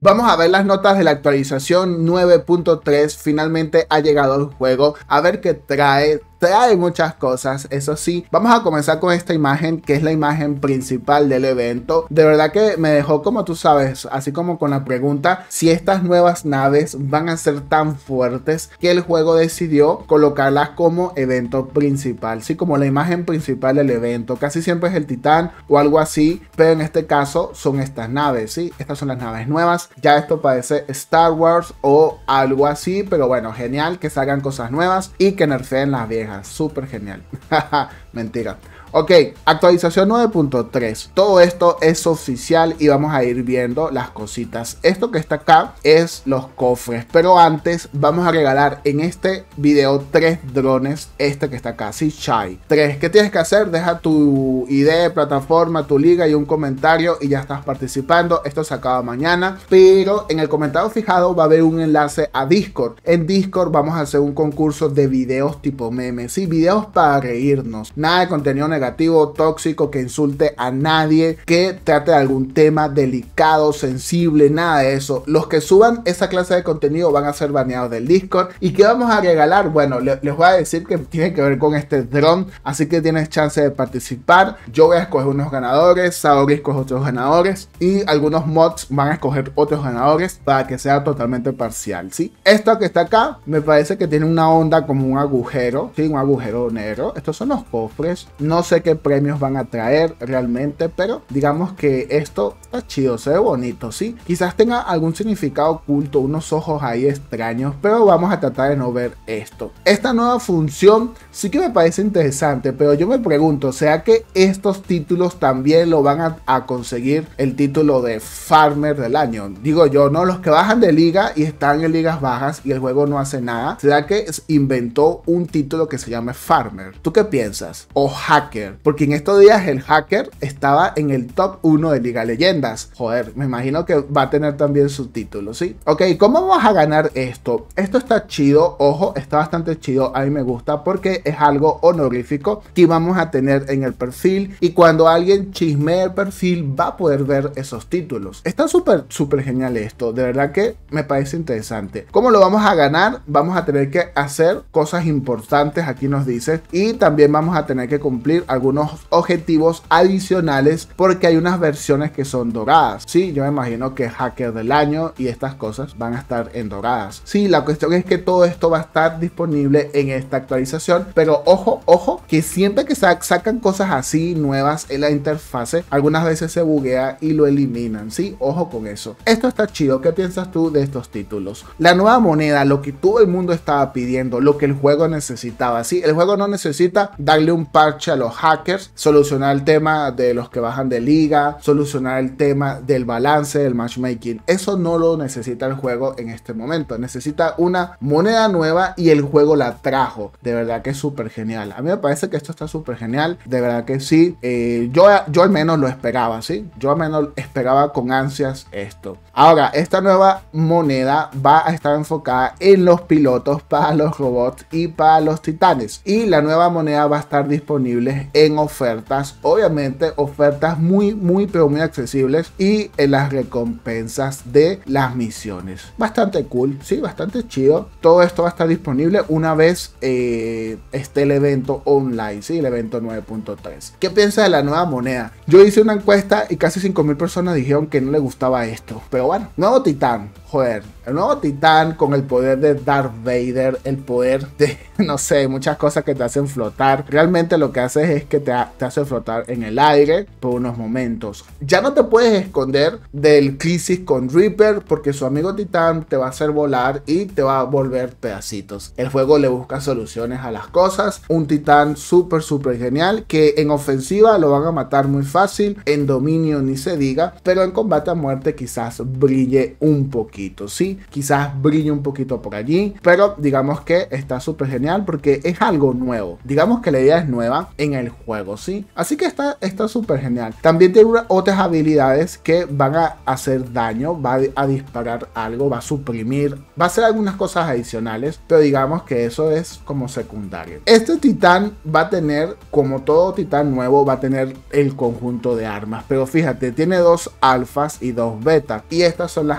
Vamos a ver las notas de la actualización 9.3, finalmente ha llegado el juego, a ver qué trae. Trae muchas cosas, eso sí. Vamos a comenzar con esta imagen, que es la imagen principal del evento. De verdad que me dejó, como tú sabes, así como con la pregunta, si estas nuevas naves van a ser tan fuertes que el juego decidió colocarlas como evento principal, sí, como la imagen principal del evento. Casi siempre es el titán o algo así, pero en este caso son estas naves, sí. Estas son las naves nuevas. Ya esto parece Star Wars o algo así, pero bueno, genial que salgan cosas nuevas y que nerfeen las viejas. Súper genial. Mentira. Ok, actualización 9.3. Todo esto es oficial y vamos a ir viendo las cositas. Esto que está acá es los cofres, pero antes vamos a regalar en este video 3 drones. Este que está acá, sí, Shy 3. ¿Qué tienes que hacer? Deja tu ID, plataforma, tu liga y un comentario y ya estás participando. Esto se acaba mañana, pero en el comentario fijado va a haber un enlace a Discord. En Discord vamos a hacer un concurso de videos tipo memes, sí, videos para reírnos. Nada de contenido negativo, tóxico, que insulte a nadie, que trate de algún tema delicado, sensible, nada de eso. Los que suban esa clase de contenido van a ser baneados del Discord. ¿Y qué vamos a regalar? Bueno, les voy a decir que tiene que ver con este dron, así que tienes chance de participar. Yo voy a escoger unos ganadores, Saori escoge otros ganadores y algunos mods van a escoger otros ganadores para que sea totalmente parcial, ¿sí? Esto que está acá me parece que tiene una onda como un agujero, ¿sí? Un agujero negro. Estos son los cofres. No sé qué premios van a traer realmente, pero digamos que esto está chido, se ve bonito, ¿sí? Quizás tenga algún significado oculto, unos ojos ahí extraños, pero vamos a tratar de no ver esto. Esta nueva función sí que me parece interesante, pero yo me pregunto, ¿será que estos títulos también lo van a conseguir el título de Farmer del año? Digo yo, ¿no? Los que bajan de liga y están en ligas bajas y el juego no hace nada, ¿será que inventó un título que se llame Farmer? ¿Tú qué piensas? O Hacker. Porque en estos días el hacker estaba en el top 1 de Liga Leyendas. Joder, me imagino que va a tener también su título, ¿sí? Ok, ¿cómo vamos a ganar esto? Esto está chido, ojo, está bastante chido. A mí me gusta porque es algo honorífico que vamos a tener en el perfil. Y cuando alguien chismee el perfil va a poder ver esos títulos. Está súper, súper genial esto. De verdad que me parece interesante. ¿Cómo lo vamos a ganar? Vamos a tener que hacer cosas importantes, aquí nos dice. Y también vamos a tener que cumplir algunos objetivos adicionales porque hay unas versiones que son doradas. Sí, yo me imagino que hacker del año y estas cosas van a estar en doradas. Sí, la cuestión es que todo esto va a estar disponible en esta actualización, pero ojo, ojo, que siempre que sacan cosas así nuevas en la interfase, algunas veces se buguea y lo eliminan, sí, ojo con eso. Esto está chido. ¿Qué piensas tú de estos títulos? La nueva moneda, lo que todo el mundo estaba pidiendo, lo que el juego necesitaba, sí, el juego no necesita darle un parche a los hackers, solucionar el tema de los que bajan de liga, solucionar el tema del balance, del matchmaking. Eso no lo necesita el juego en este momento. Necesita una moneda nueva y el juego la trajo. De verdad que es súper genial. A mí me parece que esto está súper genial. De verdad que sí. Yo al menos lo esperaba, ¿sí? Yo al menos esperaba con ansias esto. Ahora, esta nueva moneda va a estar enfocada en los pilotos, para los robots y para los titanes. Y la nueva moneda va a estar disponible en ofertas, obviamente ofertas muy pero muy accesibles, y en las recompensas de las misiones. Bastante cool, sí, bastante chido. Todo esto va a estar disponible una vez esté el evento online, sí, el evento 9.3. ¿Qué piensas de la nueva moneda? Yo hice una encuesta y casi 5.000 personas dijeron que no les gustaba esto, pero bueno. Nuevo titán, joder, el nuevo titán con el poder de Darth Vader, el poder de, no sé, muchas cosas que te hacen flotar. Realmente lo que haces es que te hace flotar en el aire por unos momentos. Ya no te puedes esconder del crisis con Reaper porque su amigo titán te va a hacer volar y te va a volver pedacitos. El juego le busca soluciones a las cosas. Un titán súper genial, que en ofensiva lo van a matar muy fácil, en dominio ni se diga, pero en combate a muerte quizás brille un poquito. Sí, quizás brille un poquito por allí, pero digamos que está súper genial porque es algo nuevo. Digamos que la idea es nueva en el el juego, ¿sí? Así que está súper genial. También tiene otras habilidades que van a hacer daño, va a disparar algo, va a suprimir, va a hacer algunas cosas adicionales, pero digamos que eso es como secundario. Este titán va a tener, como todo titán nuevo, va a tener el conjunto de armas, pero fíjate, tiene dos alfas y dos betas, y estas son las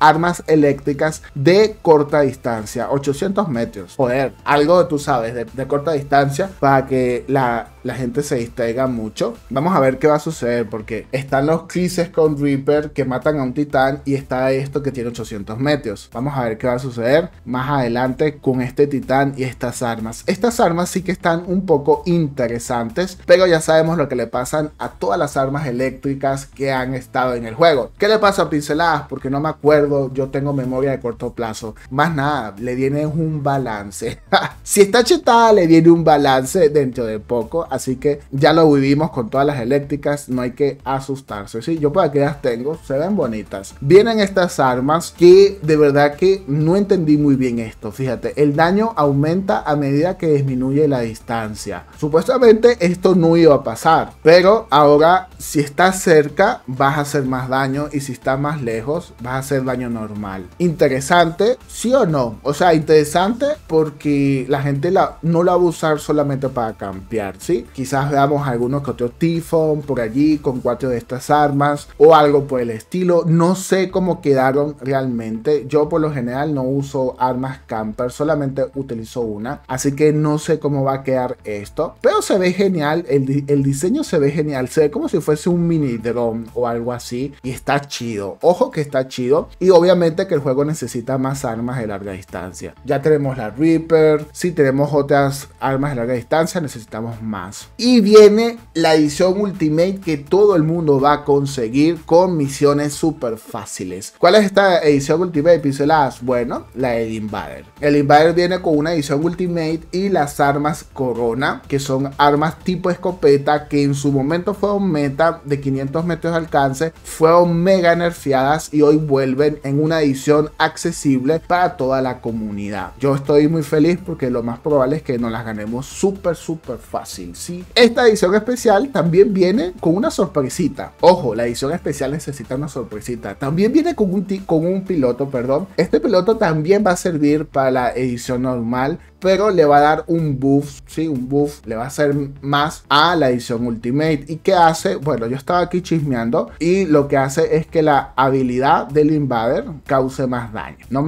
armas eléctricas de corta distancia, 800 metros, joder, algo tú sabes de corta distancia para que la gente se distraiga mucho. Vamos a ver qué va a suceder, porque están los crisis con Reaper que matan a un titán y está esto que tiene 800 metros. Vamos a ver qué va a suceder más adelante con este titán y estas armas. Estas armas sí que están un poco interesantes, pero ya sabemos lo que le pasan a todas las armas eléctricas que han estado en el juego. ¿Qué le pasa a Pinceladas? Porque no me acuerdo, yo tengo memoria de corto plazo. Más nada, le viene un balance. Si está chetada, le viene un balance dentro de poco, así que ya lo vivimos con todas las eléctricas, no hay que asustarse, ¿sí? Yo por aquí las tengo, se ven bonitas. Vienen estas armas que de verdad que no entendí muy bien esto, fíjate, el daño aumenta a medida que disminuye la distancia. Supuestamente esto no iba a pasar, pero ahora si estás cerca vas a hacer más daño y si estás más lejos vas a hacer daño normal. Interesante, ¿sí o no? O sea, interesante porque la gente no la va a usar solamente para campear, ¿sí? Quizás veamos algunos que otros Tiffon por allí con cuatro de estas armas o algo por el estilo. No sé cómo quedaron realmente. Yo por lo general no uso armas camper, solamente utilizo una, así que no sé cómo va a quedar esto, pero se ve genial, el diseño se ve genial, se ve como si fuese un mini drone o algo así y está chido, ojo que está chido. Y obviamente que el juego necesita más armas de larga distancia. Ya tenemos la Reaper, si tenemos otras armas de larga distancia, necesitamos más. Y viene la edición Ultimate que todo el mundo va a conseguir con misiones súper fáciles. ¿Cuál es esta edición Ultimate de Pinceladas? Bueno, la del Invader. El Invader viene con una edición Ultimate y las armas Corona, que son armas tipo escopeta que en su momento fueron meta de 500 metros de alcance, fueron mega nerfeadas y hoy vuelven en una edición accesible para toda la comunidad. Yo estoy muy feliz porque lo más probable es que nos las ganemos súper fácil, ¿sí? Esta edición especial también viene con una sorpresita. Ojo, la edición especial necesita una sorpresita. También viene con un piloto, perdón. Este piloto también va a servir para la edición normal, pero le va a dar un buff, ¿sí? Un buff le va a hacer más a la edición Ultimate. ¿Y qué hace? Bueno, yo estaba aquí chismeando y lo que hace es que la habilidad del Invader cause más daño. No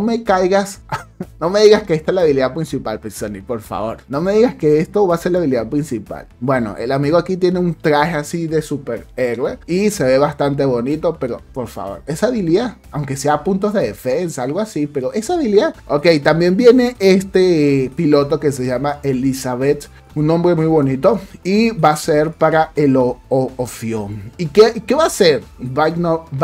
me caigas... No me digas que esta es la habilidad principal, Pixonic, por favor. No me digas que esto va a ser la habilidad principal. Bueno, el amigo aquí tiene un traje así de superhéroe y se ve bastante bonito, pero por favor, esa habilidad, aunque sea puntos de defensa, algo así, pero esa habilidad. Ok, también viene este piloto que se llama Elizabeth, un nombre muy bonito, y va a ser para el Ophion. ¿Y qué va a hacer? Va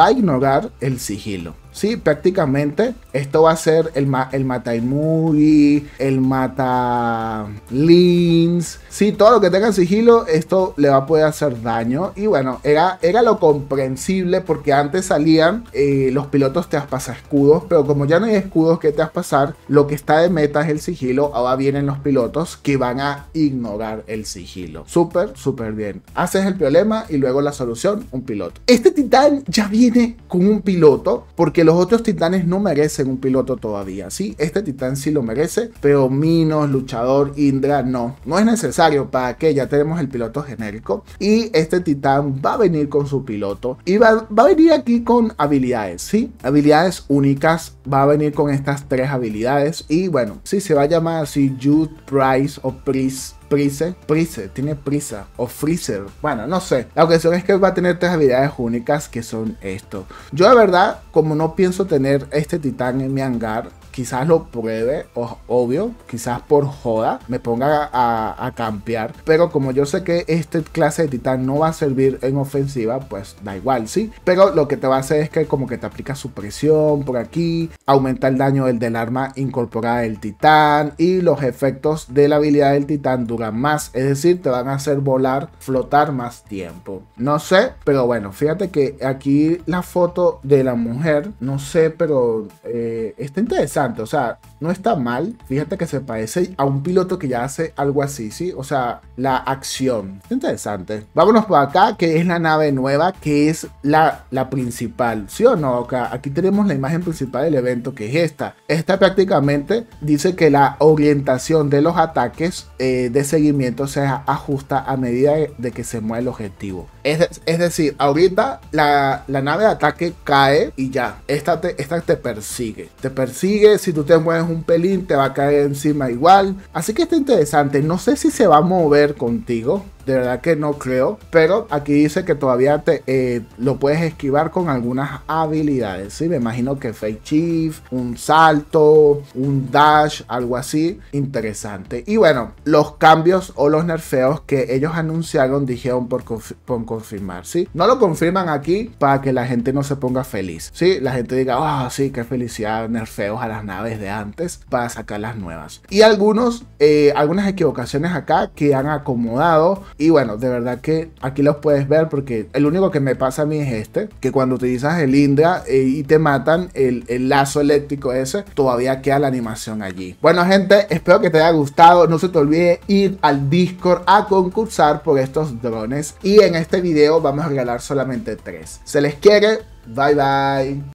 a ignorar el sigilo. Sí, prácticamente esto va a ser el mata Imuri, el mata Lins, sí, todo lo que tenga sigilo, esto le va a poder hacer daño. Y bueno, era lo comprensible porque antes salían los pilotos traspasa escudos, pero como ya no hay escudos que traspasar, lo que está de meta es el sigilo. Ahora vienen los pilotos que van a ignorar el sigilo. Súper bien. Haces el problema y luego la solución, un piloto. Este titán ya viene con un piloto porque los otros titanes no merecen un piloto todavía, ¿sí? Este titán sí lo merece, pero Minos, Luchador, Indra, no es necesario. Para que ya tenemos el piloto genérico y este titán va a venir con su piloto y va a venir aquí con habilidades, ¿sí? Habilidades únicas, va a venir con estas tres habilidades y bueno, sí, se va a llamar así Jude Price o Price, tiene prisa, o Freezer, bueno, no sé. La cuestión es que va a tener tres habilidades únicas que son esto. Yo de verdad, como no pienso tener este titán en mi hangar, quizás lo pruebe, obvio, quizás por joda me ponga a campear, pero como yo sé que esta clase de titán no va a servir en ofensiva, pues da igual, ¿sí? Pero lo que te va a hacer es que como que te aplica supresión por aquí, aumenta el daño del arma incorporada del titán y los efectos de la habilidad del titán duran más, es decir, te van a hacer volar, flotar más tiempo. No sé, pero bueno, fíjate que aquí la foto de la mujer, no sé, pero está interesante. interesante, o sea, no está mal. Fíjate que se parece a un piloto que ya hace algo así, ¿sí? O sea, la acción. Es interesante. Vámonos por acá, que es la nave nueva, que es la principal, ¿sí o no? Acá, aquí tenemos la imagen principal del evento, que es esta. Esta prácticamente dice que la orientación de los ataques de seguimiento se ajusta a medida de que se mueve el objetivo. Es decir, ahorita la nave de ataque cae y ya. Esta te persigue. Te persigue, si tú te mueves un pelín te va a caer encima igual. Así que está interesante. No sé si se va a mover contigo, de verdad que no creo, pero aquí dice que todavía lo puedes esquivar con algunas habilidades, ¿sí? Me imagino que Fake Chief, un salto, un dash, algo así. Interesante. Y bueno, los cambios o los nerfeos que ellos anunciaron, dijeron por confirmar, ¿sí? No lo confirman aquí para que la gente no se ponga feliz, ¿sí? La gente diga, ah, sí, qué felicidad, nerfeos a las naves de antes para sacar las nuevas. Y algunas equivocaciones acá que han acomodado. Y bueno, de verdad que aquí los puedes ver, porque el único que me pasa a mí es que cuando utilizas el Indra y te matan, el lazo eléctrico ese, todavía queda la animación allí. Bueno gente, espero que te haya gustado. No se te olvide ir al Discord a concursar por estos drones. Y en este video vamos a regalar solamente 3. Se les quiere, bye bye.